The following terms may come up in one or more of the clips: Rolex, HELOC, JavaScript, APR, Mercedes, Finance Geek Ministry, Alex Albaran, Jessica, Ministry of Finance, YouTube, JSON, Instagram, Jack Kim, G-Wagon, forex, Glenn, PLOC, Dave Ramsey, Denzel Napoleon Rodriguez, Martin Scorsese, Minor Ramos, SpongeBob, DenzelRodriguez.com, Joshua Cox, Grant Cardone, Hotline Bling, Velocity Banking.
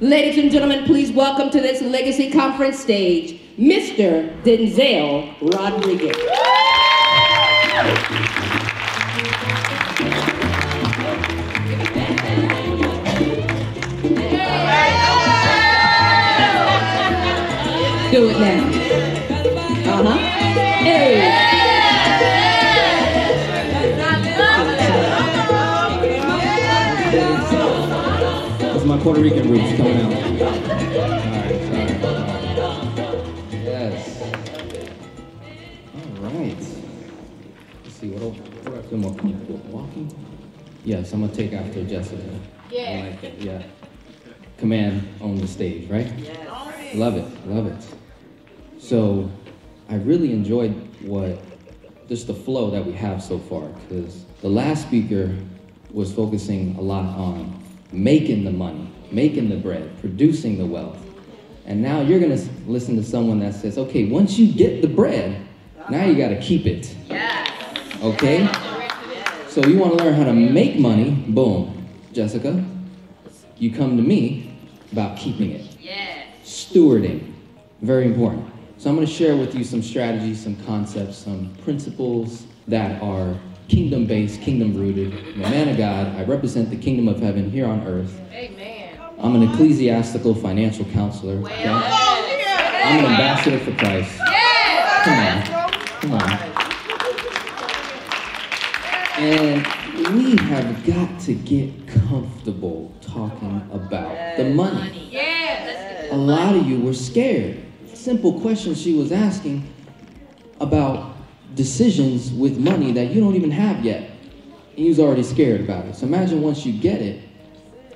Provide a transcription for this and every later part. Ladies and gentlemen, please welcome to this Legacy Conference stage, Mr. Denzel Rodriguez. Do it now. Hey. My Puerto Rican roots coming out. All right. Yes. All right. Let's see what I feel more comfortable walking. Yes, I'm gonna take after Jessica. Yeah. I like it. Yeah. Command on the stage, right? Yes. Love it. Love it. So, I really enjoyed the flow that we have so far, because the last speaker was focusing a lot on making the money, making the bread, producing the wealth. And now you're gonna listen to someone that says, okay, once you get the bread, now you gotta keep it. Yes. Okay? Yes. So you wanna learn how to make money, boom. Jessica, you come to me about keeping it. Yes. Stewarding, very important. So I'm gonna share with you some strategies, some concepts, some principles that are kingdom-based, kingdom-rooted. I'm a man of God. I represent the kingdom of heaven here on earth. Amen. I'm an ecclesiastical financial counselor. Okay? I'm an ambassador for Christ. Come on. Come on. And we have got to get comfortable talking about the money. A lot of you were scared. Simple question she was asking about decisions with money that you don't even have yet. And you was already scared about it. So imagine once you get it,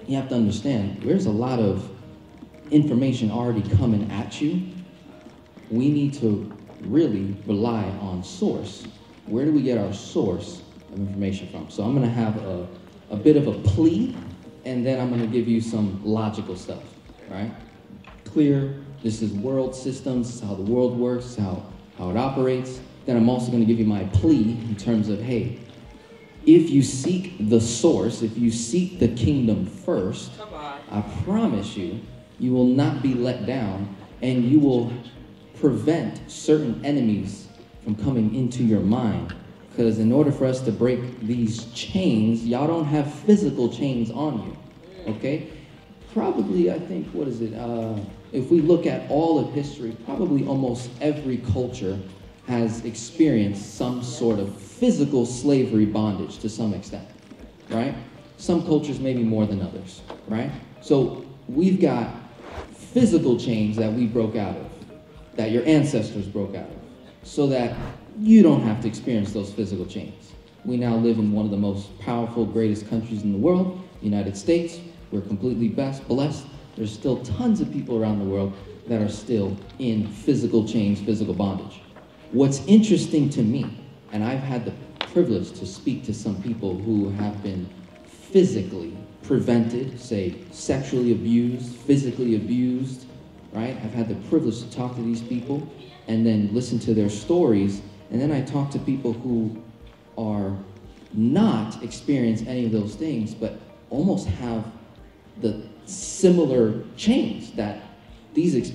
you have to understand there's a lot of information already coming at you. We need to really rely on source. Where do we get our source of information from? So I'm gonna have a bit of a plea, and then I'm gonna give you some logical stuff, right? Clear, this is world systems, this is how the world works, how it operates. Then I'm also going to give you my plea in terms of, hey, if you seek the source, if you seek the kingdom first, I promise you, you will not be let down, and you will prevent certain enemies from coming into your mind. Because in order for us to break these chains, y'all don't have physical chains on you, okay? Probably, I think, what is it? If we look at all of history, probably almost every culture has experienced some sort of physical slavery bondage to some extent, right? Some cultures maybe more than others, right? So we've got physical chains that we broke out of, that your ancestors broke out of, so that you don't have to experience those physical chains. We now live in one of the most powerful, greatest countries in the world, the United States. We're completely blessed. There's still tons of people around the world that are still in physical chains, physical bondage. What's interesting to me, and I've had the privilege to speak to some people who have been physically prevented, say sexually abused, physically abused, right? I've had the privilege to talk to these people and then listen to their stories. And then I talk to people who are not experienced any of those things, but almost have the similar chains that these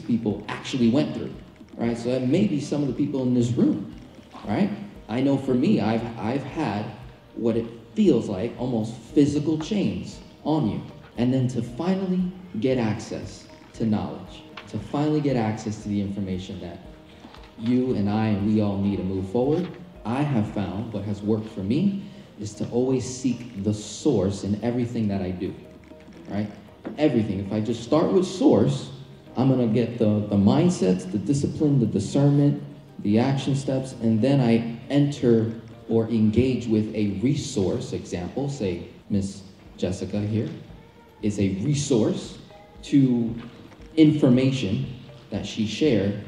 people actually went through. Right, so that may be some of the people in this room, right? I know for me, I've had what it feels like, almost physical chains on you. And then to finally get access to knowledge, to finally get access to the information that you and I and we all need to move forward, I have found what has worked for me is to always seek the source in everything that I do, right? Everything, if I just start with source, I'm gonna get the mindsets, the discipline, the discernment, the action steps, and then I enter or engage with a resource. Example, say Miss Jessica here is a resource to information that she shared,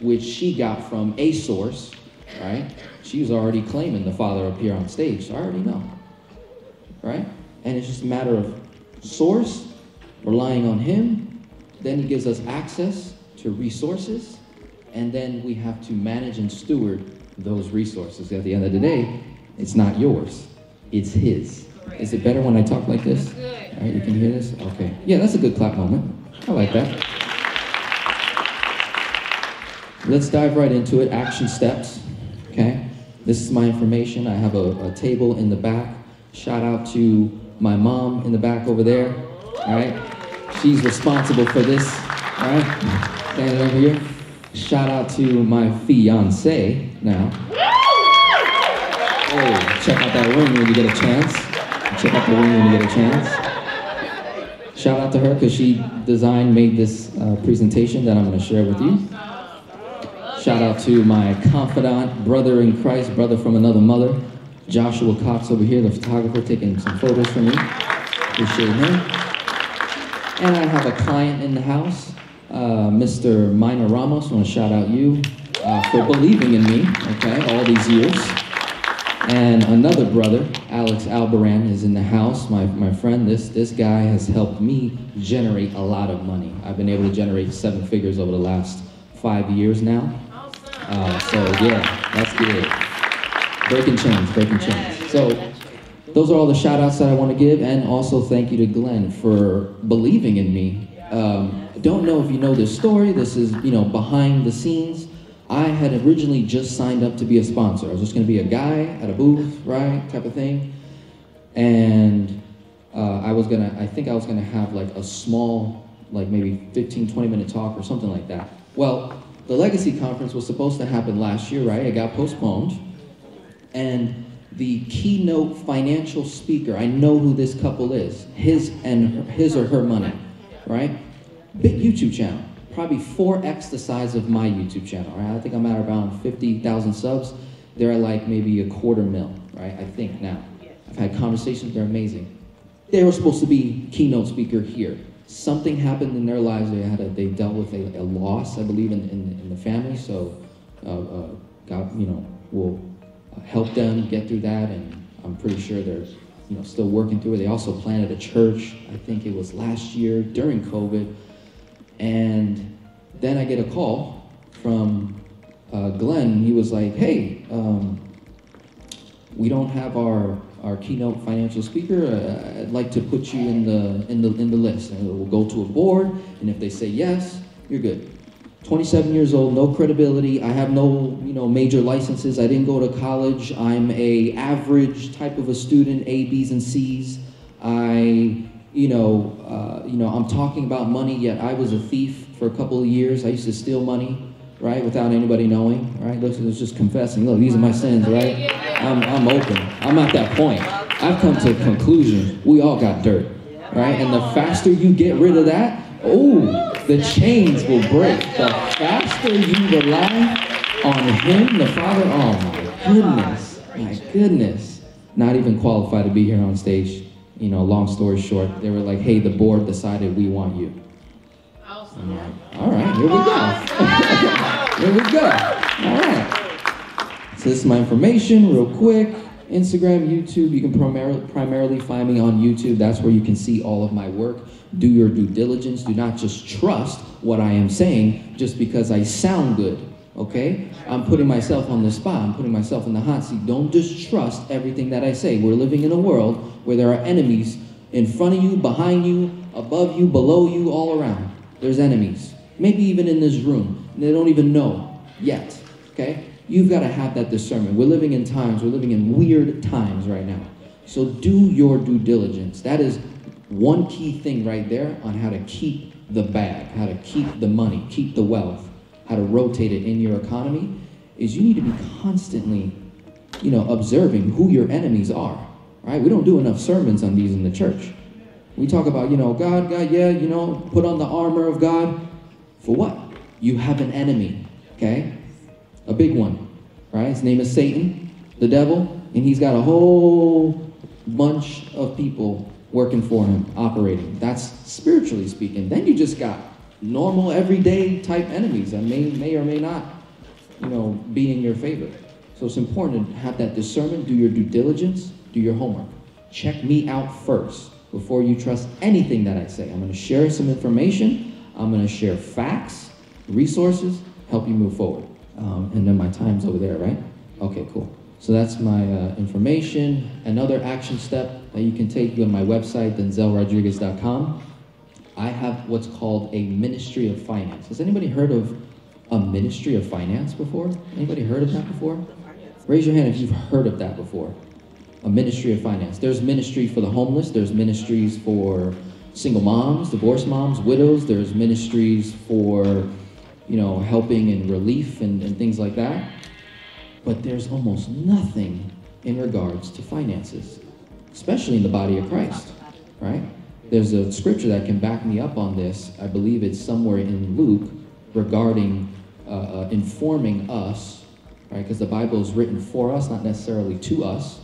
which she got from a source, right? She was already claiming the Father up here on stage, so I already know, right? And it's just a matter of source, relying on him. Then he gives us access to resources, and then we have to manage and steward those resources. At the end of the day, it's not yours, it's his. Is it better when I talk like this? That's good. All right, you can hear this? Okay. Yeah, that's a good clap moment. I like that. Let's dive right into it. Action steps, okay? This is my information. I have a table in the back. Shout out to my mom in the back over there, all right? She's responsible for this, all right? Standing over here. Shout out to my fiance now. Oh, check out that ring when you get a chance. Check out the ring when you get a chance. Shout out to her because she designed, made this presentation that I'm going to share with you. Shout out to my confidant, brother in Christ, brother from another mother, Joshua Cox over here, the photographer, taking some photos for me. Appreciate him. And I have a client in the house, Mr. Minor Ramos. I want to shout out you for believing in me, okay, all these years. And another brother, Alex Albaran, is in the house. My friend, this guy has helped me generate a lot of money. I've been able to generate 7 figures over the last 5 years now. So yeah, that's good. Breaking chains, breaking chains. So those are all the shout outs that I want to give, and also thank you to Glenn for believing in me. Don't know if you know this story, this is, you know, behind the scenes. I had originally just signed up to be a sponsor. I was just gonna be a guy at a booth, right, type of thing. And I think I was gonna have like a small, like maybe 15-20 minute talk or something like that. Well, the Legacy Conference was supposed to happen last year, right? It got postponed. And the keynote financial speaker, I know who this couple is, his or her money, right? Big YouTube channel, probably 4x the size of my YouTube channel, right? I think I'm at around 50,000 subs. They're like maybe $250,000, right? I think now. I've had conversations, they're amazing. They were supposed to be keynote speaker here. Something happened in their lives. They dealt with a loss, I believe, in the family. So God, you know, will help them get through that. And I'm pretty sure they're, you know, still working through it. They also planted a church. I think it was last year during COVID. And then I get a call from Glenn. He was like, "Hey, we don't have our keynote financial speaker. I'd like to put you in the list, and we'll go to a board, and if they say yes, you're good." 27 years old, no credibility. I have no, you know, major licenses. I didn't go to college. I'm an average type of a student, A, B's, and C's. I'm talking about money, yet I was a thief for a couple of years. I used to steal money, right, without anybody knowing, right? Look, it was just confessing. Look, these are my sins, right? I'm open. I'm at that point. I've come to a conclusion. We all got dirt, right? And the faster you get rid of that, oh, the chains will break. The faster you rely on Him, the Father. Oh my goodness, my goodness. Not even qualified to be here on stage. You know, long story short, they were like, "Hey, the board decided we want you." I'm like, all right, here we go. Here we go. All right. So this is my information real quick. Instagram, YouTube, you can primarily find me on YouTube. That's where you can see all of my work. Do your due diligence. Do not just trust what I am saying just because I sound good, okay? I'm putting myself on the spot. I'm putting myself in the hot seat. Don't just trust everything that I say. We're living in a world where there are enemies in front of you, behind you, above you, below you, all around. There's enemies, maybe even in this room. They don't even know yet, okay? You've got to have that discernment. We're living in times, we're living in weird times right now. So do your due diligence. That is one key thing right there on how to keep the bag, how to keep the money, keep the wealth, how to rotate it in your economy, is you need to be constantly, you know, observing who your enemies are, right? We don't do enough sermons on these in the church. We talk about, you know, God, yeah, you know, put on the armor of God. For what? You have an enemy, okay? A big one, right? His name is Satan, the devil, and he's got a whole bunch of people working for him, operating. That's spiritually speaking. Then you just got normal, everyday type enemies that may or may not, you know, be in your favor. So it's important to have that discernment, do your due diligence, do your homework. Check me out first before you trust anything that I say. I'm going to share some information. I'm going to share facts, resources, help you move forward. And then my time's over there, right? Okay, cool. So that's my information. Another action step that you can take. You go to my website, DenzelRodriguez.com. I have what's called a Ministry of Finance. Has anybody heard of a Ministry of Finance before? Anybody heard of that before? Raise your hand if you've heard of that before. A Ministry of Finance. There's ministry for the homeless. There's ministries for single moms, divorced moms, widows. There's ministries for, you know, helping in relief and things like that. But there's almost nothing in regards to finances, especially in the body of Christ, right? There's a scripture that can back me up on this. I believe it's somewhere in Luke regarding informing us, right? Because the Bible is written for us, not necessarily to us,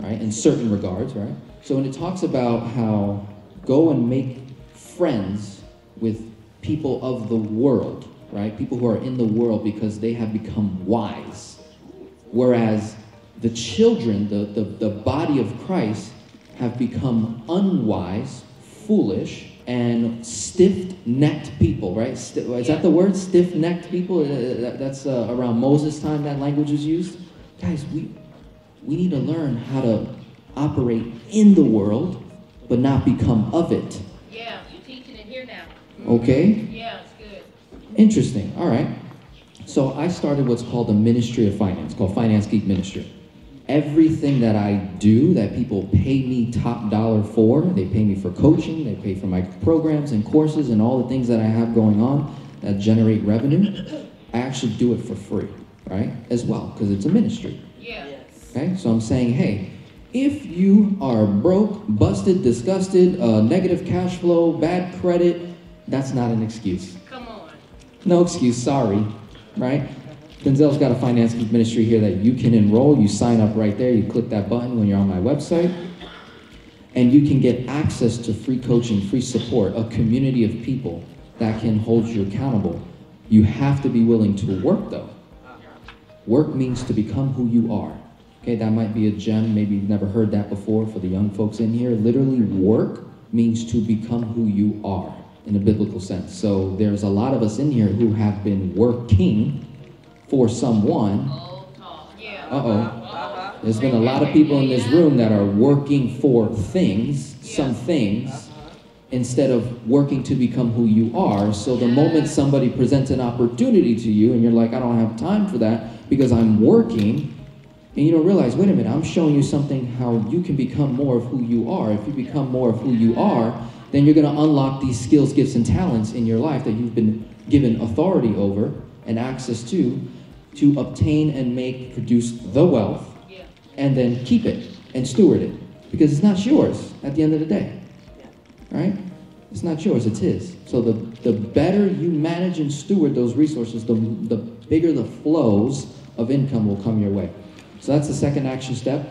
right? In certain regards, right? So when it talks about how go and make friends with people of the world, right? People who are in the world because they have become wise. Whereas the children, the body of Christ, have become unwise, foolish, and stiff-necked people, right? Is that the word, stiff-necked people? That's around Moses' time that language was used. Guys, we need to learn how to operate in the world, but not become of it. Yeah, you're teaching it here now. Okay? Yeah, it's good. Interesting, all right. So I started what's called the Ministry of Finance, called Finance Geek Ministry. Everything that I do that people pay me top dollar for, they pay me for coaching, they pay for my programs and courses and all the things that I have going on that generate revenue, I actually do it for free, right? As well, because it's a ministry. Yeah. Yes. Okay, so I'm saying, hey, if you are broke, busted, disgusted, negative cash flow, bad credit, that's not an excuse. Come on. No excuse, sorry, right? Denzel's got a finance ministry here that you can enroll. You sign up right there. You click that button when you're on my website. And you can get access to free coaching, free support, a community of people that can hold you accountable. You have to be willing to work, though. Work means to become who you are. Okay, that might be a gem. Maybe you've never heard that before for the young folks in here. Literally, work means to become who you are in a biblical sense. So there's a lot of us in here who have been working for someone. Uh-oh. There's been a lot of people in this room that are working for things, some things, instead of working to become who you are. So the moment somebody presents an opportunity to you and you're like, I don't have time for that because I'm working, and you don't realize, wait a minute, I'm showing you something how you can become more of who you are. If you become more of who you are, then you're gonna unlock these skills, gifts, and talents in your life that you've been given authority over and access to obtain and make, produce the wealth, and then keep it and steward it. Because it's not yours at the end of the day, right? It's not yours, it's his. So the better you manage and steward those resources, the bigger the flows of income will come your way. So that's the second action step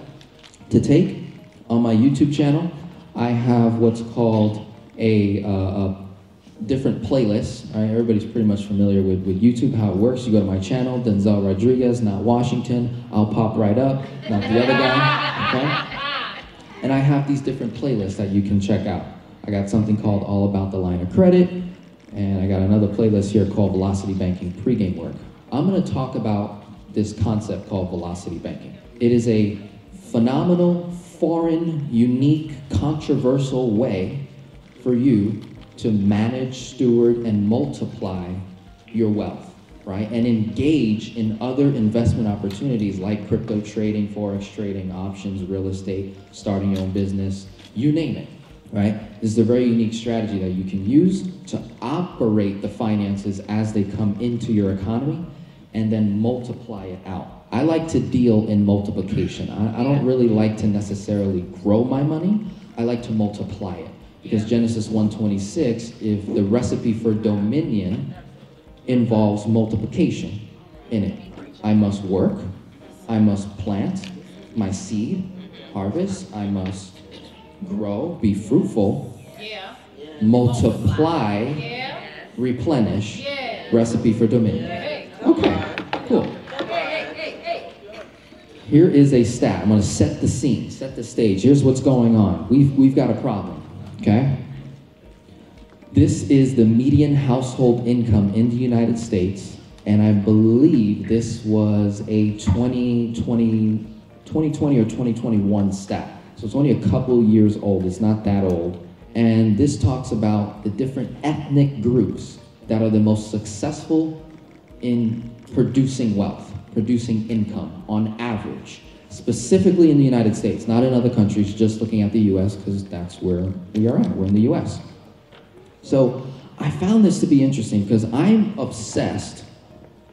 to take. On my YouTube channel, I have what's called a different playlists, all right? Everybody's pretty much familiar with YouTube, how it works. You go to my channel, Denzel Rodriguez, not Washington. I'll pop right up, not the other guy, okay? And I have these different playlists that you can check out. I got something called All About the Line of Credit, and I got another playlist here called Velocity Banking Pregame Work. I'm gonna talk about this concept called velocity banking. It is a phenomenal, foreign, unique, controversial way for you to manage, steward, and multiply your wealth, right? And engage in other investment opportunities like crypto trading, forex trading, options, real estate, starting your own business, you name it, right? This is a very unique strategy that you can use to operate the finances as they come into your economy and then multiply it out. I like to deal in multiplication. I don't really like to necessarily grow my money. I like to multiply it. Because Genesis 1:26, if the recipe for dominion involves multiplication in it, I must work, I must plant my seed, harvest, I must grow, be fruitful, multiply, replenish, recipe for dominion. Okay, cool. Here is a stat. I'm gonna set the scene, set the stage. Here's what's going on. We've got a problem. Okay? This is the median household income in the United States, and I believe this was a 2020 or 2021 stat. So it's only a couple years old, it's not that old. And this talks about the different ethnic groups that are the most successful in producing wealth, producing income on average, specifically in the United States, not in other countries, just looking at the US, because that's where we are at, we're in the US. So I found this to be interesting because I'm obsessed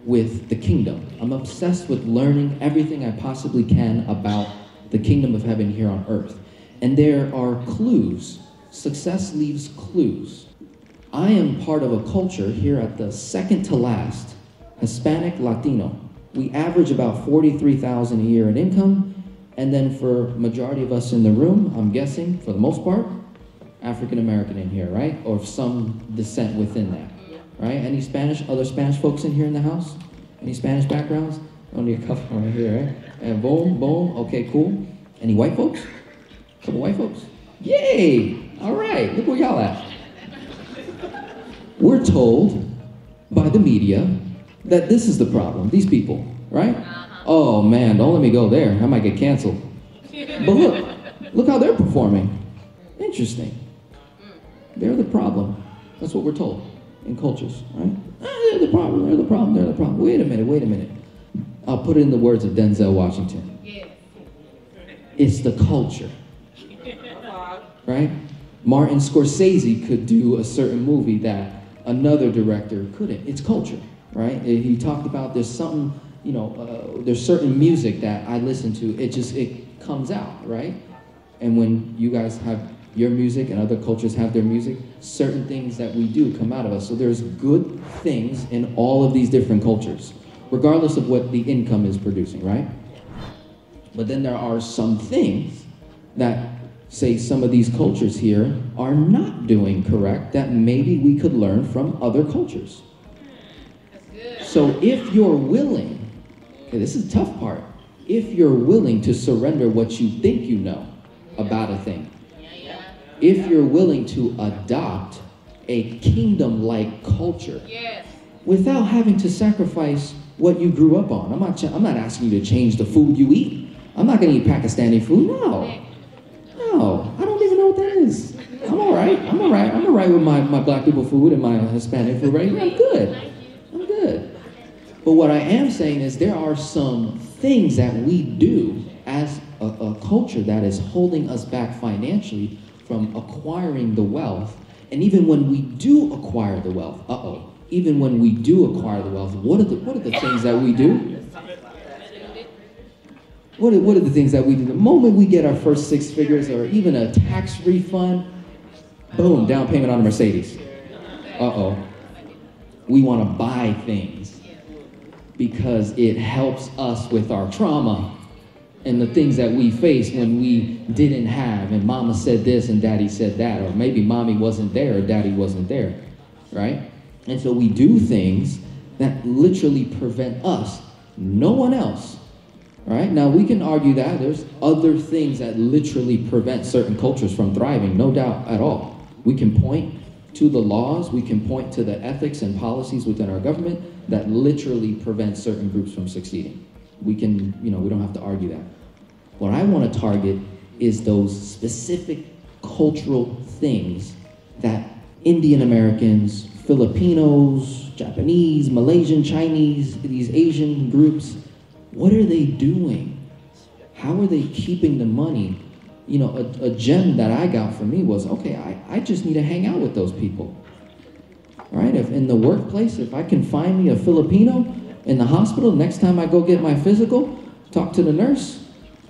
with the kingdom. I'm obsessed with learning everything I possibly can about the kingdom of heaven here on earth. And there are clues. Success leaves clues. I am part of a culture here at the second to last, Hispanic, Latino. We average about $43,000 a year in income, and then for majority of us in the room, I'm guessing, for the most part, African-American in here, right? Or of some descent within that, right? Any Spanish, other Spanish folks in here in the house? Any Spanish backgrounds? Only a couple right here, right? And boom, boom, okay, cool. Any white folks? A couple white folks? Yay! All right, look where y'all at. We're told by the media that this is the problem, these people, right? Oh man, don't let me go there, I might get canceled. But look how they're performing. Interesting. They're the problem. That's what we're told in cultures, right? They're the problem, they're the problem, they're the problem. Wait a minute, wait a minute. I'll put it in the words of Denzel Washington. It's the culture, right? Martin Scorsese could do a certain movie that another director couldn't. It's culture, right? He talked about there's something, you know, there's certain music that I listen to, it comes out, right? And when you guys have your music and other cultures have their music, certain things that we do come out of us. So there's good things in all of these different cultures, regardless of what the income is producing, right? But then there are some things that, say, some of these cultures here are not doing correct that maybe we could learn from other cultures. That's good. So if you're willing, okay, this is a tough part, if you're willing to surrender what you think you know about a thing, if you're willing to adopt a kingdom-like culture without having to sacrifice what you grew up on. I'm not asking you to change the food you eat. I'm not gonna eat Pakistani food, no. No, I don't even know what that is. I'm all right with my black people food and my Hispanic food, right? I'm good. But what I am saying is there are some things that we do as a culture that is holding us back financially from acquiring the wealth. And even when we do acquire the wealth, even when we do acquire the wealth, what are the things that we do? What are the things that we do? The moment we get our first six figures or even a tax refund, boom, down payment on a Mercedes. We want to buy things because it helps us with our trauma and the things that we face when we didn't have, and mama said this and daddy said that, or maybe mommy wasn't there or daddy wasn't there, right? And so we do things that literally prevent us, no one else. All right, now we can argue that there's other things that literally prevent certain cultures from thriving, no doubt at all. We can point to the laws, we can point to the ethics and policies within our government that literally prevent certain groups from succeeding. We can, you know, we don't have to argue that. What I want to target is those specific cultural things that Indian Americans, Filipinos, Japanese, Malaysian, Chinese, these Asian groups, what are they doing? How are they keeping the money? You know, a gem that I got for me was, okay, I just need to hang out with those people, right? If in the workplace, if I can find me a Filipino in the hospital, next time I go get my physical, talk to the nurse,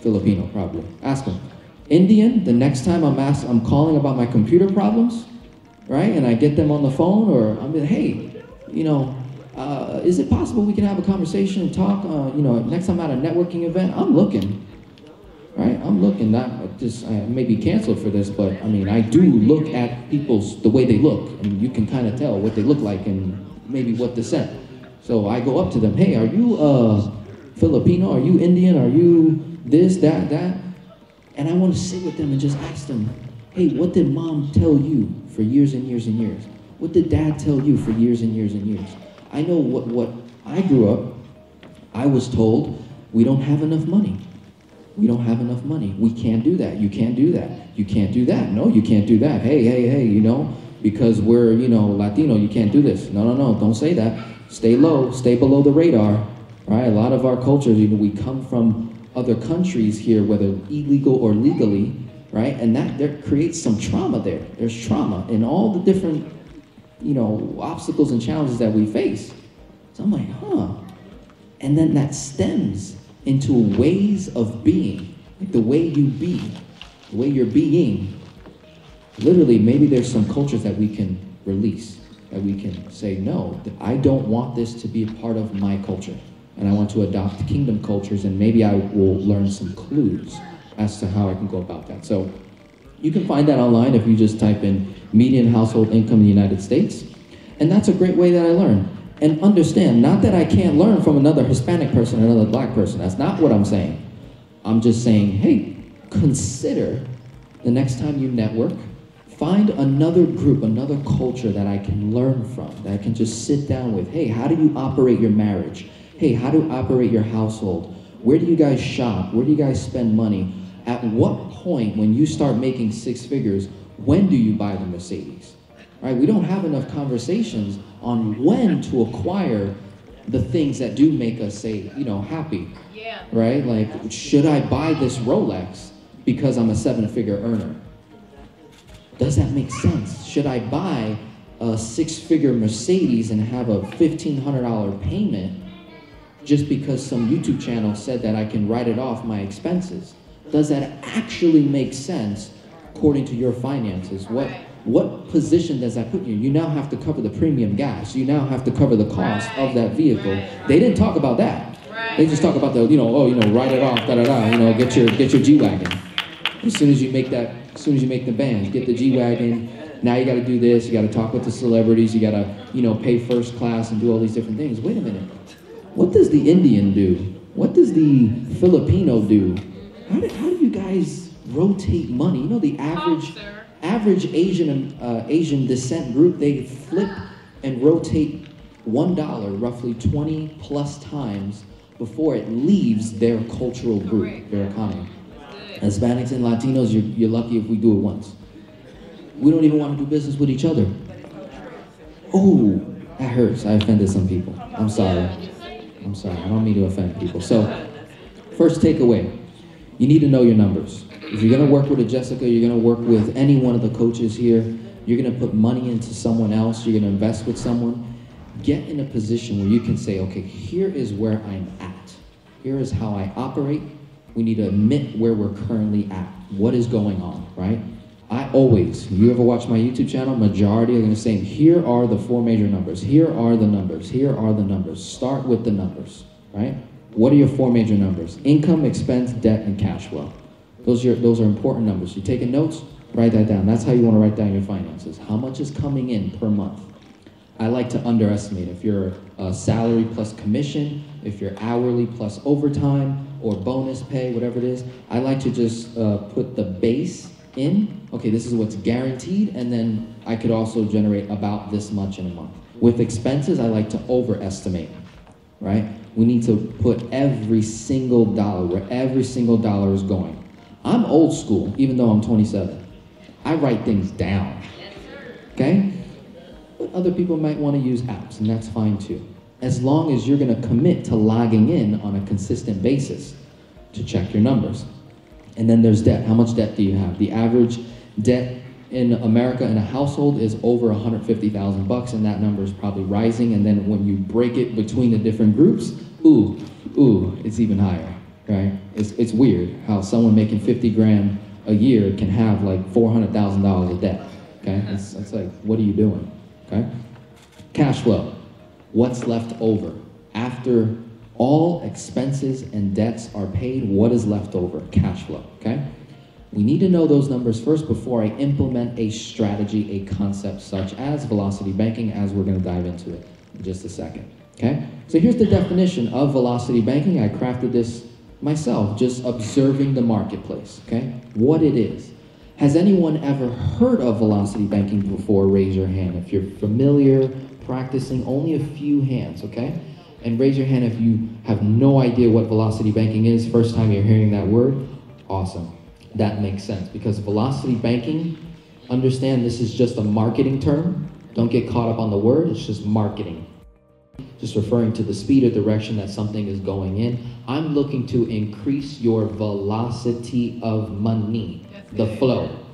Filipino probably, ask them. Indian, the next time I'm calling about my computer problems, right? And I get them on the phone, or I'm like, hey, you know, is it possible we can have a conversation and talk, you know, next time I'm at a networking event? I'm looking, right? I'm looking, not just, I may be canceled for this, but I mean, I do look at people's, the way they look, and you can kind of tell what they look like and maybe what descent. So I go up to them, hey, are you Filipino? Are you Indian? Are you this, that, that? And I want to sit with them and just ask them, hey, what did mom tell you for years and years and years? What did dad tell you for years and years and years? I know what I grew up, I was told, we don't have enough money. we don't have enough money. We can't do that. You can't do that. You can't do that. No, you can't do that. Hey, hey, hey, you know, because we're, you know, Latino, you can't do this. No, no, no, don't say that. Stay low, stay below the radar. Right? A lot of our cultures, you know, we come from other countries here, whether illegal or legally, right? And that there creates some trauma there. There's trauma in all the different, you know, obstacles and challenges that we face. So I'm like, huh. And then that stems into ways of being, like the way you be, the way you're being. Literally, maybe there's some cultures that we can release, that we can say, no, I don't want this to be a part of my culture. And I want to adopt kingdom cultures, and maybe I will learn some clues as to how I can go about that. So you can find that online if you just type in median household income in the United States. And that's a great way that I learn. And understand, not that I can't learn from another Hispanic person, another black person. That's not what I'm saying. I'm just saying, hey, consider the next time you network, find another group, another culture that I can learn from, that I can just sit down with. Hey, how do you operate your marriage? Hey, how do you operate your household? Where do you guys shop? Where do you guys spend money? At what point, when you start making six figures, when do you buy the Mercedes? Right? We don't have enough conversations on when to acquire the things that do make us, say, you know, happy. Yeah. Right? Like, should I buy this Rolex because I'm a seven-figure earner? Does that make sense? Should I buy a six-figure Mercedes and have a $1,500 payment just because some YouTube channel said that I can write it off my expenses? Does that actually make sense according to your finances? What position does that put you in? You now have to cover the premium gas. You now have to cover the cost of that vehicle. They didn't talk about that. They just talk about the, you know, oh, you know, write it off, da da da, you know, get your G-Wagon. As soon as you make the band, get the G-Wagon. Now you gotta do this, you gotta talk with the celebrities, you gotta, you know, pay first class and do all these different things. Wait a minute. What does the Indian do? What does the Filipino do? How do you guys rotate money? You know, the average Asian descent group, they flip and rotate $1 roughly 20 plus times before it leaves their cultural group, their economy. Hispanics and Latinos, you're lucky if we do it once. We don't even want to do business with each other. Oh, that hurts. I offended some people. I'm sorry, I don't mean to offend people. So, first takeaway, you need to know your numbers. If you're gonna work with a Jessica, you're gonna work with any one of the coaches here, you're gonna put money into someone else, you're gonna invest with someone, get in a position where you can say, okay, here is where I'm at. Here is how I operate. We need to admit where we're currently at. What is going on, right? I always, if you ever watch my YouTube channel, majority are gonna say, here are the four major numbers, here are the numbers, here are the numbers. Start with the numbers, right? What are your four major numbers? Income, expense, debt, and cash flow. Those are important numbers. You taking notes? Write that down. That's how you wanna write down your finances. How much is coming in per month? I like to underestimate if you're salary plus commission, if you're hourly plus overtime, or bonus pay, whatever it is. I like to just put the base in, okay, this is what's guaranteed, and then I could also generate about this much in a month. With expenses, I like to overestimate, right? We need to put every single dollar, where every single dollar is going. I'm old school, even though I'm 27. I write things down, okay? But other people might wanna use apps, and that's fine too. As long as you're gonna commit to logging in on a consistent basis to check your numbers. And then there's debt. How much debt do you have? The average debt in America in a household is over $150,000, and that number is probably rising. And then when you break it between the different groups, ooh, it's even higher, right? It's weird how someone making 50 grand a year can have like $400,000 of debt, okay? It's like, what are you doing, okay? Cash flow, what's left over after all expenses and debts are paid, what is left over? Cash flow, okay? We need to know those numbers first before I implement a strategy, a concept such as velocity banking, as we're gonna dive into it in just a second, okay? So here's the definition of velocity banking. I crafted this myself, just observing the marketplace, okay? What it is. Has anyone ever heard of velocity banking before? Raise your hand. If you're familiar, practicing, only a few hands, okay? And raise your hand if you have no idea what velocity banking is. First time you're hearing that word, awesome. That makes sense, because velocity banking, understand this is just a marketing term. Don't get caught up on the word, it's just marketing. Just referring to the speed or direction that something is going in. I'm looking to increase your velocity of money, the flow,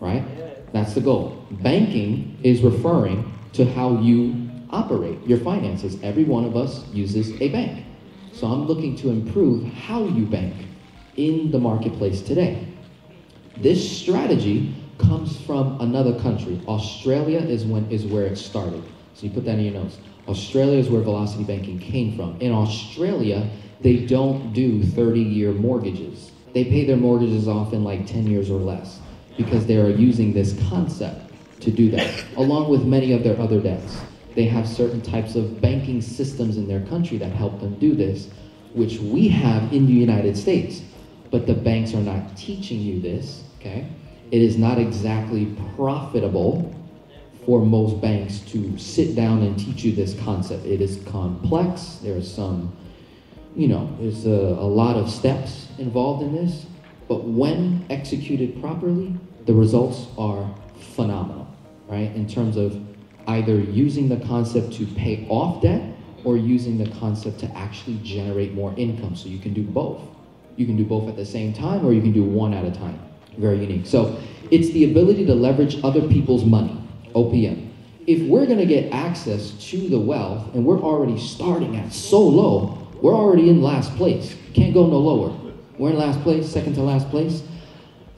right? That's the goal. Banking is referring to how you operate your finances. Every one of us uses a bank. So I'm looking to improve how you bank in the marketplace today. This strategy comes from another country. Australia is where it started. So you put that in your notes. Australia is where velocity banking came from. In Australia, they don't do 30-year mortgages. They pay their mortgages off in like 10 years or less because they are using this concept to do that, along with many of their other debts. They have certain types of banking systems in their country that help them do this, which we have in the United States. But the banks are not teaching you this, okay? It is not exactly profitable for most banks to sit down and teach you this concept. It is complex. There's some, you know, there's a lot of steps involved in this, but when executed properly, the results are phenomenal, right? In terms of either using the concept to pay off debt or using the concept to actually generate more income. So you can do both. You can do both at the same time, or you can do one at a time. Very unique. So it's the ability to leverage other people's money. OPM. If we're gonna get access to the wealth, and we're already starting at so low, we're already in last place. Can't go no lower. We're in last place, second to last place.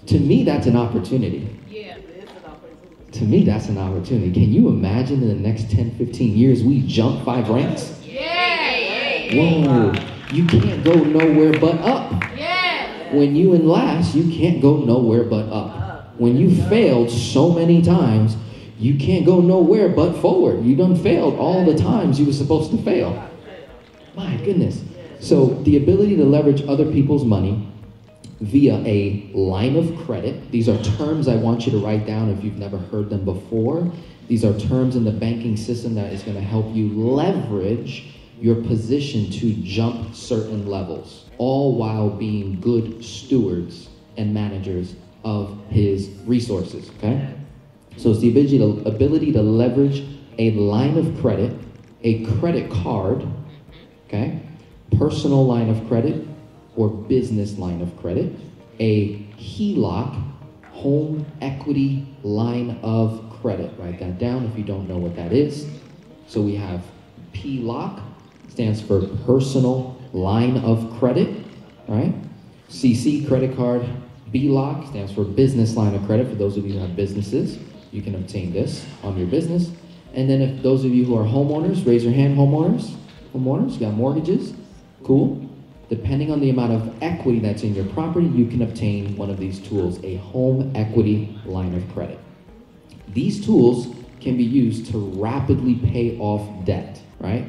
To me, that's an opportunity. Yeah, it's an opportunity. To me, that's an opportunity. Can you imagine in the next 10, 15 years, we jump 5 ranks? Yeah. Whoa, you can't go nowhere but up. Yeah. When you in last, you can't go nowhere but up. When you failed so many times, you can't go nowhere but forward. You done failed all the times you were supposed to fail. My goodness. So the ability to leverage other people's money via a line of credit. These are terms I want you to write down if you've never heard them before. These are terms in the banking system that is going to help you leverage your position to jump certain levels, all while being good stewards and managers of his resources, okay? So it's the ability to leverage a line of credit, a credit card, okay, personal line of credit, or business line of credit, a HELOC, home equity line of credit. Write that down if you don't know what that is. So we have PLOC, stands for personal line of credit, right? CC, credit card. BLOC stands for business line of credit. For those of you who have businesses, you can obtain this on your business. And then if those of you who are homeowners, raise your hand, homeowners. Homeowners, you got mortgages, cool. Depending on the amount of equity that's in your property, you can obtain one of these tools, a home equity line of credit. These tools can be used to rapidly pay off debt, right?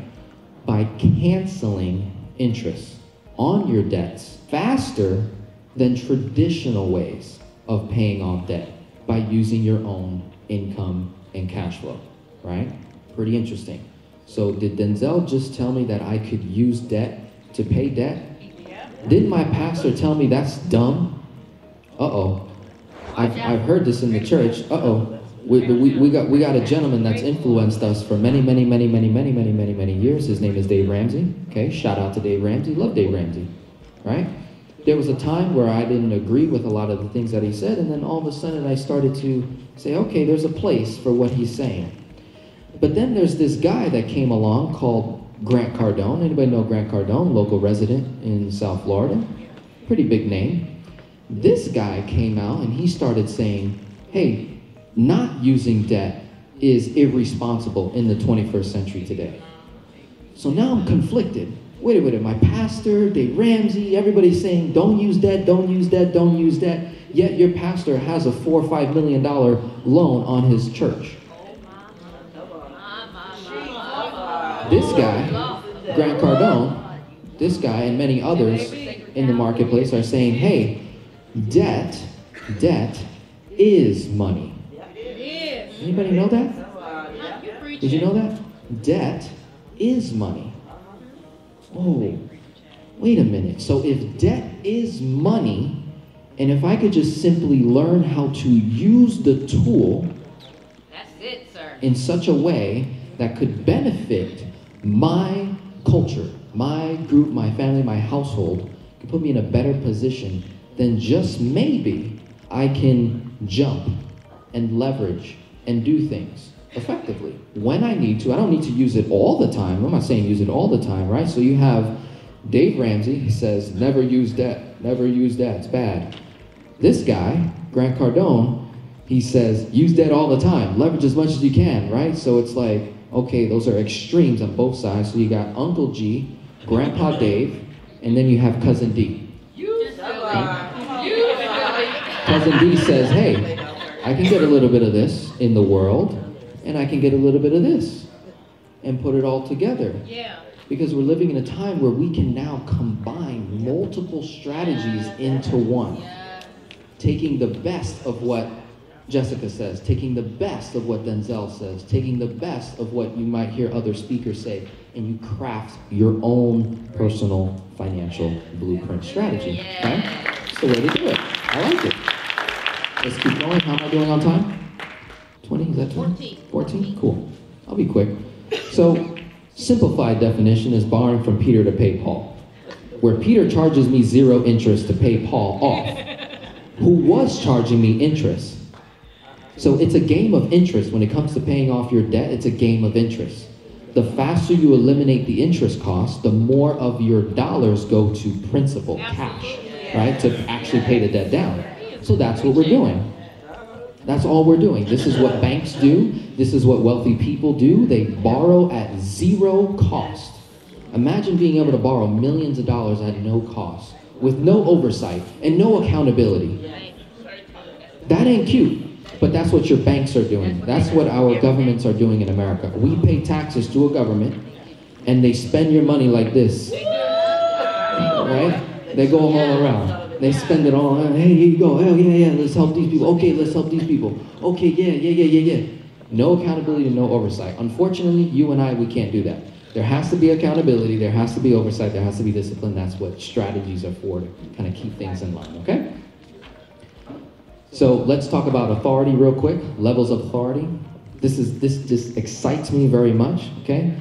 By canceling interest on your debts faster than traditional ways of paying off debt by using your own income and cash flow, right? Pretty interesting. So did Denzel just tell me that I could use debt to pay debt? Yeah. Didn't my pastor tell me that's dumb? Uh-oh. I've heard this in the church. Uh-oh. We got a gentleman that's influenced us for many years. His name is Dave Ramsey. Okay, shout out to Dave Ramsey. Love Dave Ramsey, right? There was a time where I didn't agree with a lot of the things that he said, and then all of a sudden I started to say, okay, there's a place for what he's saying. But then there's this guy that came along called Grant Cardone. Anybody know Grant Cardone, local resident in South Florida? Pretty big name. This guy came out and he started saying, hey, not using debt is irresponsible in the 21st century today. So now I'm conflicted. Wait a minute, my pastor, Dave Ramsey, everybody's saying don't use debt, don't use debt, don't use debt, yet your pastor has a $4 or $5 million loan on his church. This guy, Grant Cardone, this guy and many others in the marketplace are saying, hey, debt is money. Anybody know that? Did you know that? Debt is money. whoa, wait a minute. So if debt is money, and if I could just simply learn how to use the tool in such a way that could benefit my culture, my group, my family, my household, could put me in a better position, then just maybe I can jump and leverage and do things effectively when I need to. I don't need to use it all the time. I'm not saying use it all the time, right? So you have Dave Ramsey, he says, never use debt, never use debt, it's bad. This guy, Grant Cardone, he says, use debt all the time, leverage as much as you can, right? So it's like, okay, those are extremes on both sides. So you got Uncle G, Grandpa Dave, and then you have Cousin D. Cousin D says, hey, I can get a little bit of this in the world, and I can get a little bit of this, and put it all together. Yeah. Because we're living in a time where we can now combine multiple strategies into one. Yeah. Taking the best of what Jessica says, taking the best of what Denzel says, taking the best of what you might hear other speakers say, and you craft your own personal financial blueprint strategy. Right? That's the way to do it. I like it. Let's keep going. How am I doing on time? 20? Is that 20? 14? Cool. I'll be quick. So, simplified definition is borrowing from Peter to pay Paul, where Peter charges me zero interest to pay Paul off, who was charging me interest. So it's a game of interest. When it comes to paying off your debt, it's a game of interest. The faster you eliminate the interest cost, the more of your dollars go to principal, cash, right? To actually pay the debt down. So that's what we're doing. That's all we're doing. This is what banks do. This is what wealthy people do. They borrow at zero cost. Imagine being able to borrow millions of dollars at no cost, with no oversight and no accountability. That ain't cute. But that's what your banks are doing. That's what our governments are doing in America. We pay taxes to a government, and they spend your money like this, right? They go all around. They spend it all around. Hey, here you go. Oh, yeah, yeah, let's help these people. Okay, let's help these people. Okay, yeah. No accountability, no oversight. Unfortunately, you and I, we can't do that. There has to be accountability. There has to be oversight. There has to be discipline. That's what strategies are for, to kind of keep things in line, okay? So let's talk about authority real quick, levels of authority. This excites me very much, okay?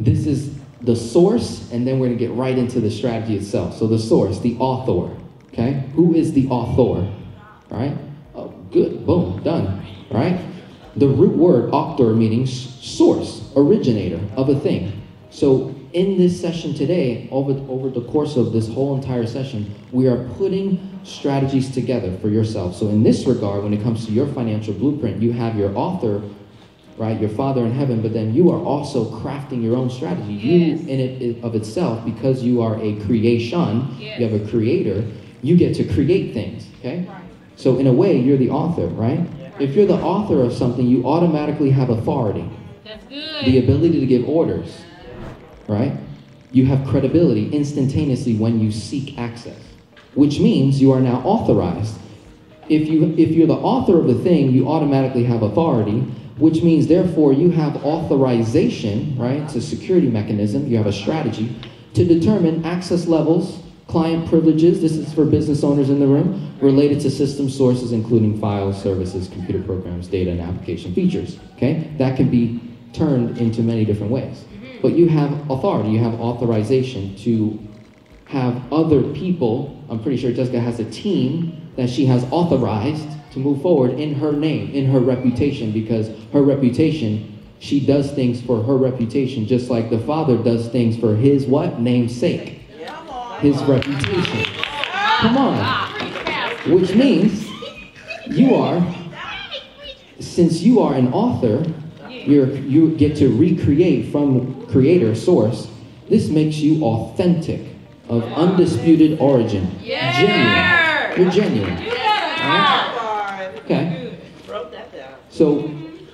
This is the source, and then we're gonna get right into the strategy itself. So the source, the author, okay? Who is the author, all right? Oh, good, boom, done, all right? The root word, author, meaning source, originator of a thing. So in this session today, over the course of this whole entire session, we are putting strategies together for yourself. So in this regard, when it comes to your financial blueprint, you have your author, right, your Father in heaven, but then you are also crafting your own strategy. Yes. You, in it of itself, because you are a creation, yes, you have a creator, you get to create things, okay? Right. So in a way, you're the author, right? Yeah. If you're the author of something, you automatically have authority. That's good. The ability to give orders, right? You have credibility instantaneously when you seek access, which means you are now authorized. If you're the author of a thing, you automatically have authority, which means therefore you have authorization, right? It's a security mechanism, you have a strategy to determine access levels, client privileges, this is for business owners in the room, related to system sources, including files, services, computer programs, data, and application features, okay? That can be turned into many different ways. But you have authority, you have authorization to have other people. I'm pretty sure Jessica has a team that she has authorized to move forward in her name, in her reputation, because her reputation, she does things for her reputation, just like the Father does things for his what? Namesake. His reputation. Come on. Which means you are, since you are an author, you get to recreate from creator source. This makes you authentic, of undisputed origin. Yeah. Genuine. You're genuine. Yeah. Right? Okay. So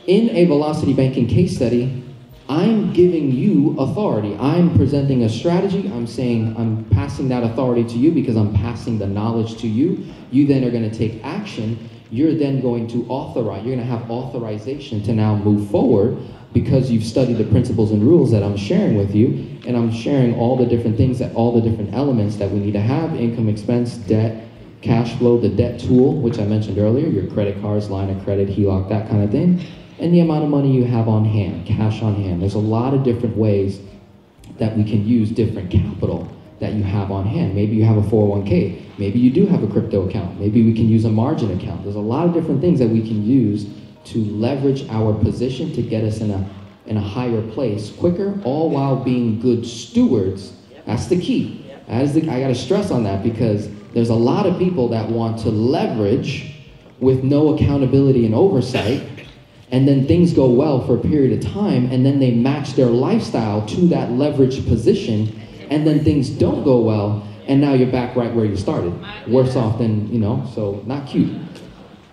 in a velocity banking case study, I'm giving you authority. I'm presenting a strategy. I'm saying I'm passing that authority to you because I'm passing the knowledge to you. You then are going to take action. You're then going to authorize. You're going to have authorization to now move forward because you've studied the principles and rules that I'm sharing with you, and I'm sharing all the different things, that all the different elements that we need to have: income, expense, debt, cash flow, the debt tool, which I mentioned earlier, your credit cards, line of credit, HELOC, that kind of thing, and the amount of money you have on hand, cash on hand. There's a lot of different ways that we can use different capital that you have on hand. Maybe you have a 401k, maybe you do have a crypto account, maybe we can use a margin account. There's a lot of different things that we can use to leverage our position to get us in a higher place quicker, all while being good stewards. That's the key. I gotta stress on that, because there's a lot of people that want to leverage with no accountability and oversight, and then things go well for a period of time, and then they match their lifestyle to that leveraged position, and then things don't go well, and now you're back right where you started. Worse off than, so not cute.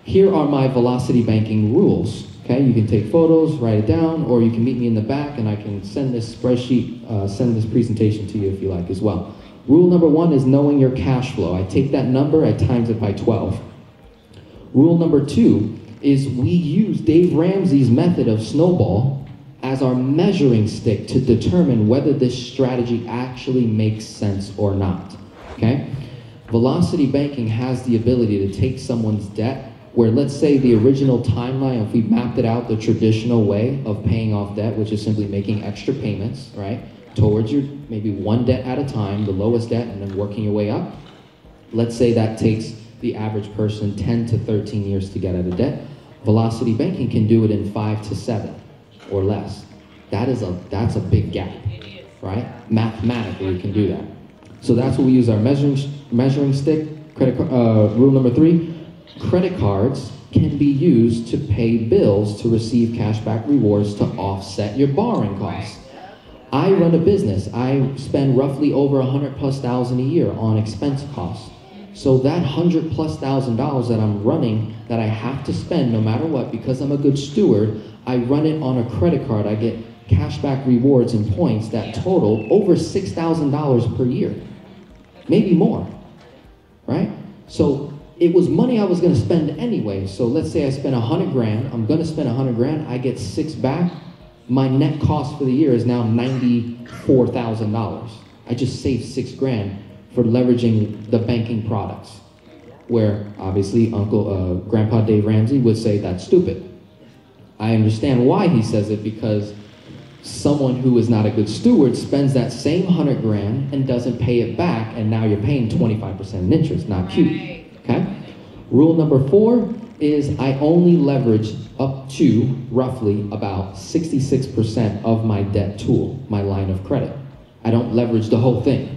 Here are my velocity banking rules, okay? You can take photos, write it down, or you can meet me in the back and I can send this spreadsheet, send this presentation to you if you like as well. Rule number one is knowing your cash flow. I take that number, I times it by 12. Rule number two is we use Dave Ramsey's method of snowball as our measuring stick to determine whether this strategy actually makes sense or not, okay? Velocity banking has the ability to take someone's debt, where let's say the original timeline, if we mapped it out the traditional way of paying off debt, which is simply making extra payments, right, towards your maybe one debt at a time, the lowest debt, and then working your way up. Let's say that takes the average person 10 to 13 years to get out of debt. Velocity banking can do it in 5 to 7 or less. That's a big gap, right? Mathematically, we can do that. So that's what we use our measuring stick. Rule number three. Credit cards can be used to pay bills, to receive cashback rewards, to offset your borrowing costs. I run a business. I spend roughly over 100+ thousand a year on expense costs. So that $100+ thousand that I'm running, that I have to spend no matter what, because I'm a good steward, I run it on a credit card. I get cashback rewards and points that total over $6,000 per year, maybe more, right? So it was money I was gonna spend anyway. So let's say I spent $100 grand, I'm gonna spend $100 grand, I get $6 back. My net cost for the year is now $94,000. I just saved $6 grand for leveraging the banking products, where obviously Grandpa Dave Ramsey would say that's stupid. I understand why he says it, because someone who is not a good steward spends that same $100 grand and doesn't pay it back, and now you're paying 25% in interest, not cute. Okay. Rule number four is I only leverage up to roughly about 66% of my debt tool, my line of credit. I don't leverage the whole thing.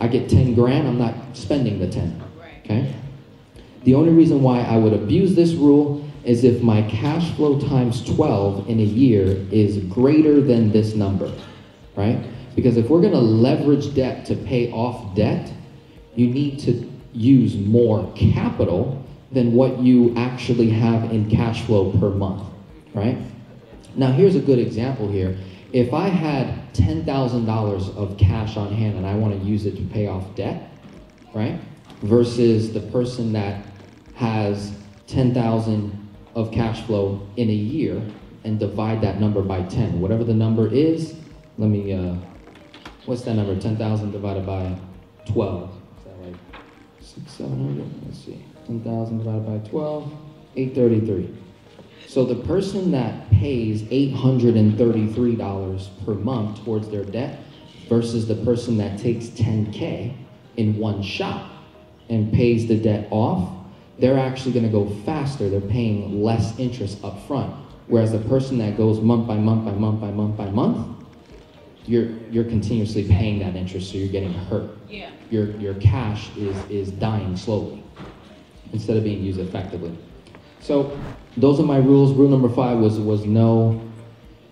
I get 10 grand, I'm not spending the 10, okay? The only reason why I would abuse this rule is if my cash flow times 12 in a year is greater than this number, right? Because if we're gonna leverage debt to pay off debt, you need to use more capital than what you actually have in cash flow per month, right? Now here's a good example here. If I had $10,000 of cash on hand and I want to use it to pay off debt, right? Versus the person that has 10,000 of cash flow in a year, and divide that number by 10, whatever the number is. Let me, what's that number? 10,000 divided by 12. 700, let's see, 10,000 divided by 12, 833. So the person that pays $833 per month towards their debt versus the person that takes 10K in one shot and pays the debt off, they're actually gonna go faster. They're paying less interest up front. Whereas the person that goes month by month by month by month by month, you're continuously paying that interest, so you're getting hurt. Yeah. Your cash is dying slowly instead of being used effectively. So those are my rules. Rule number five was know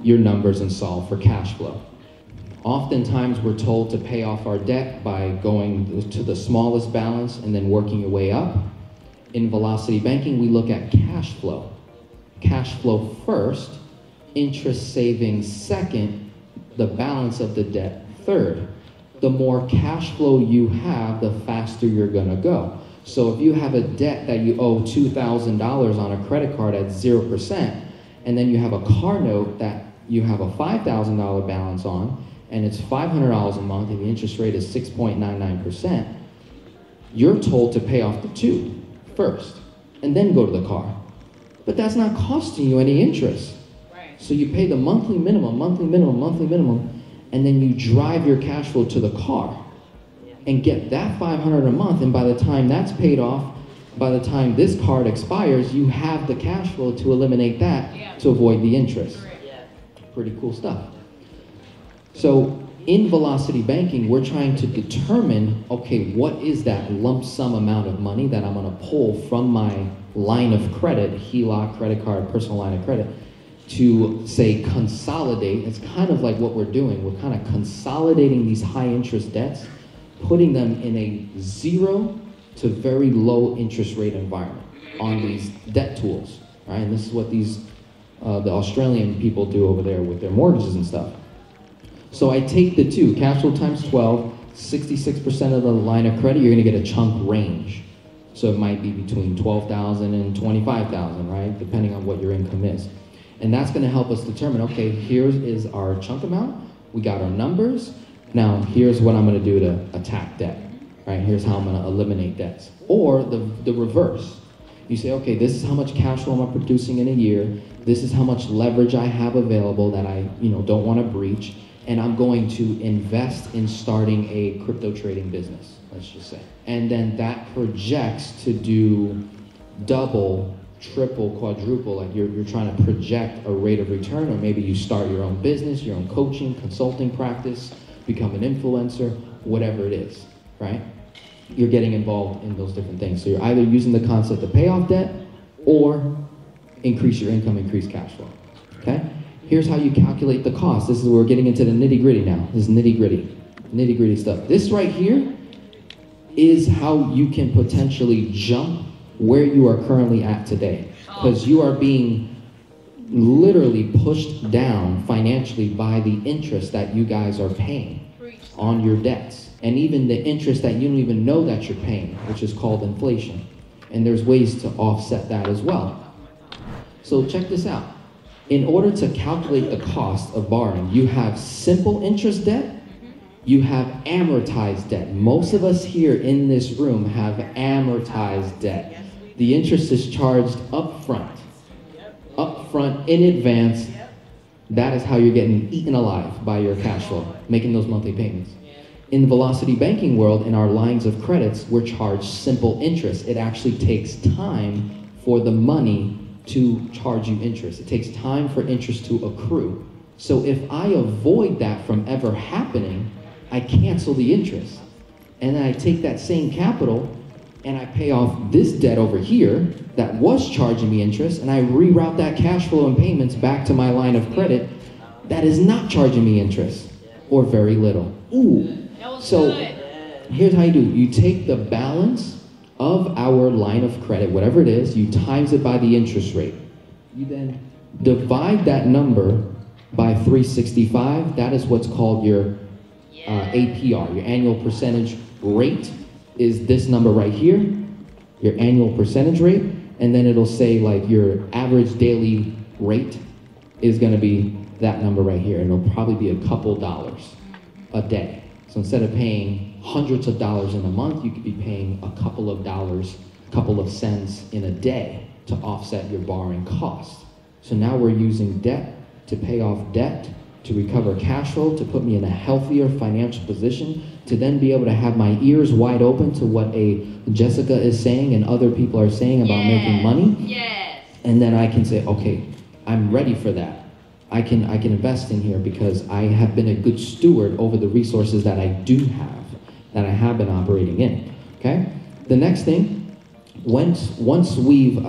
your numbers and solve for cash flow. Oftentimes we're told to pay off our debt by going to the smallest balance and then working your way up. In velocity banking, we look at cash flow. Cash flow first, interest savings second, the balance of the debt third. The more cash flow you have, the faster you're gonna go. So if you have a debt that you owe $2,000 on a credit card at 0%, and then you have a car note that you have a $5,000 balance on, and it's $500 a month, and the interest rate is 6.99%, you're told to pay off the two first, and then go to the car. But that's not costing you any interest. Right. So you pay the monthly minimum, monthly minimum, monthly minimum, and then you drive your cash flow to the car and get that $500 a month, and by the time that's paid off, by the time this card expires, you have the cash flow to eliminate that to avoid the interest. Yeah. Pretty cool stuff. So in Velocity Banking, we're trying to determine, okay, what is that lump sum amount of money that I'm gonna pull from my line of credit, HELOC, credit card, personal line of credit, to say consolidate. It's kind of like what we're doing. We're kind of consolidating these high interest debts, putting them in a zero to very low interest rate environment on these debt tools, right? And this is what these, the Australian people do over there with their mortgages and stuff. So I take the two, cash flow times 12, 66% of the line of credit, you're gonna get a chunk range. So it might be between 12,000 and 25,000, right? Depending on what your income is. And that's gonna help us determine, okay, here is our chunk amount, we got our numbers, now here's what I'm gonna do to attack debt. Right, here's how I'm gonna eliminate debts. Or the reverse. You say, okay, this is how much cash flow I'm producing in a year, this is how much leverage I have available that I don't wanna breach, and I'm going to invest in starting a crypto trading business, let's just say. And then that projects to do double, triple, quadruple, like you're trying to project a rate of return, or maybe you start your own business, your own coaching, consulting practice, become an influencer, whatever it is, right? You're getting involved in those different things. So you're either using the concept to pay off debt or increase your income, increase cash flow, okay? Here's how you calculate the cost. This is where we're getting into the nitty gritty now. This is nitty gritty stuff. This right here is how you can potentially jump where you are currently at today, because you are being literally pushed down financially by the interest that you guys are paying on your debts. And even the interest that you don't even know that you're paying, which is called inflation. And there's ways to offset that as well. So check this out. In order to calculate the cost of borrowing, you have simple interest debt, you have amortized debt. Most of us here in this room have amortized debt. The interest is charged up front in advance. That is how you're getting eaten alive by your cash flow, making those monthly payments. In the Velocity Banking world, in our lines of credits, we're charged simple interest. It actually takes time for the money to charge you interest. It takes time for interest to accrue. So if I avoid that from ever happening, I cancel the interest. And then I take that same capital and I pay off this debt over here that was charging me interest, and I reroute that cash flow and payments back to my line of credit that is not charging me interest, or very little. Ooh. So here's how you do. You take the balance of our line of credit, whatever it is, you times it by the interest rate. You then divide that number by 365. That is what's called your APR, your annual percentage rate, is this number right here, your annual percentage rate, and then it'll say like your average daily rate is gonna be that number right here, and it'll probably be a couple dollars a day. So instead of paying hundreds of dollars in a month, you could be paying a couple of dollars, a couple of cents in a day to offset your borrowing cost. So now we're using debt to pay off debt, to recover cash flow, to put me in a healthier financial position, to then be able to have my ears wide open to what a Jessica is saying and other people are saying about making money. Yes. And then I can say, okay, I'm ready for that. I can invest in here because I have been a good steward over the resources that I do have, that I have been operating in, okay? The next thing, once we've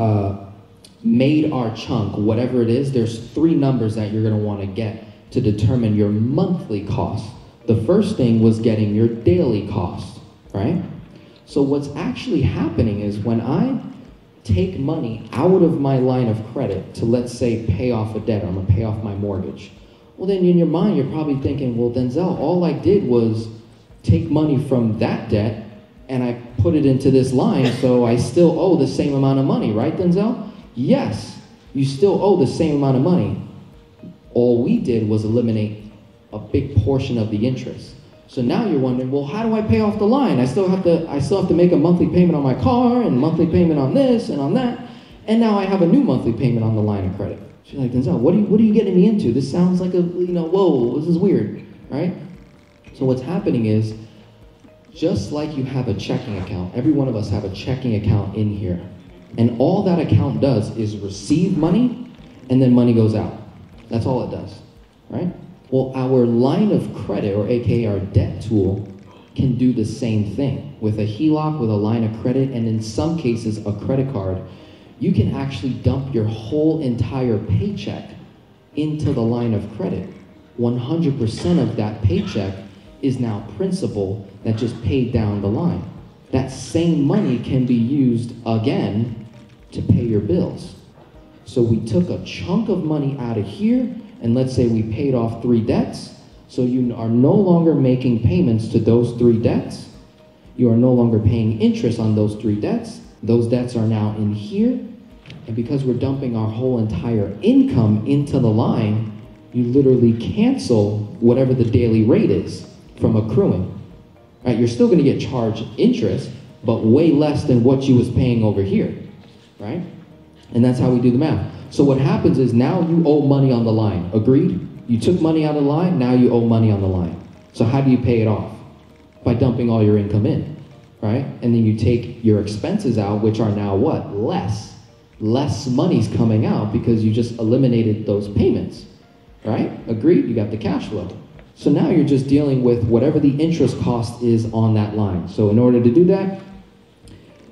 made our chunk, whatever it is, there's three numbers that you're gonna wanna get to determine your monthly cost. The first thing was getting your daily cost, right? So what's actually happening is when I take money out of my line of credit to, let's say, pay off a debt, or I'm gonna pay off my mortgage. Well, then in your mind, you're probably thinking, well, Denzel, all I did was take money from that debt and I put it into this line, so I still owe the same amount of money, right, Denzel? Yes, you still owe the same amount of money. All we did was eliminate a big portion of the interest. So now you're wondering, well, how do I pay off the line? I still have to make a monthly payment on my car and monthly payment on this and on that. And now I have a new monthly payment on the line of credit. She's like, Denzel, what are you getting me into? This sounds like a, whoa, this is weird, right? So what's happening is, just like you have a checking account, every one of us have a checking account in here. And all that account does is receive money, and then money goes out. That's all it does, right? Well, our line of credit, or AKA our debt tool, can do the same thing. With a HELOC, with a line of credit, and in some cases, a credit card, you can actually dump your whole entire paycheck into the line of credit. 100% of that paycheck is now principal that just paid down the line. That same money can be used again to pay your bills. So we took a chunk of money out of here, and let's say we paid off 3 debts, so you are no longer making payments to those 3 debts. You are no longer paying interest on those 3 debts. Those debts are now in here, and because we're dumping our whole entire income into the line, you literally cancel whatever the daily rate is from accruing. Right, you're still gonna get charged interest, but way less than what you was paying over here, right? And that's how we do the math. So what happens is now you owe money on the line, agreed? You took money out of the line, now you owe money on the line. So how do you pay it off? By dumping all your income in, right? And then you take your expenses out, which are now what? Less. Less money's coming out because you just eliminated those payments, right? Agreed, you got the cash flow. So now you're just dealing with whatever the interest cost is on that line. So in order to do that,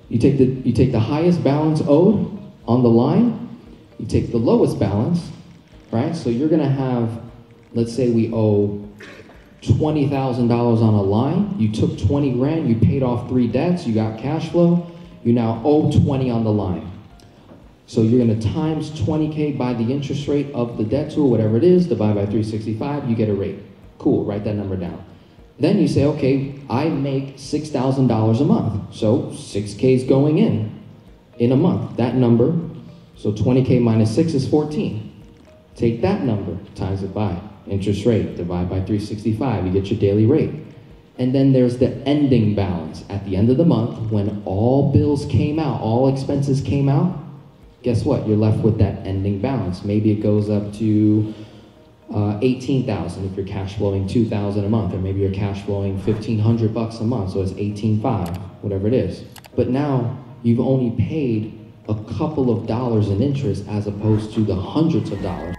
you take the highest balance owed on the line, you take the lowest balance, right? So you're gonna have, let's say we owe $20,000 on a line, you took 20 grand, you paid off 3 debts, you got cash flow, you now owe 20 on the line. So you're gonna times 20K by the interest rate of the debt tool, whatever it is, divide by 365, you get a rate. Cool, write that number down. Then you say, okay, I make $6,000 a month. So 6K is going in a month. That number, so 20K minus 6 is 14. Take that number, times it by interest rate, divide by 365, you get your daily rate. And then there's the ending balance. At the end of the month, when all bills came out, all expenses came out, guess what? You're left with that ending balance. Maybe it goes up to 18,000 if you're cash flowing 2,000 a month, or maybe you're cash flowing 1,500 bucks a month, so it's 18,500, whatever it is. But now you've only paid a couple of dollars in interest as opposed to the hundreds of dollars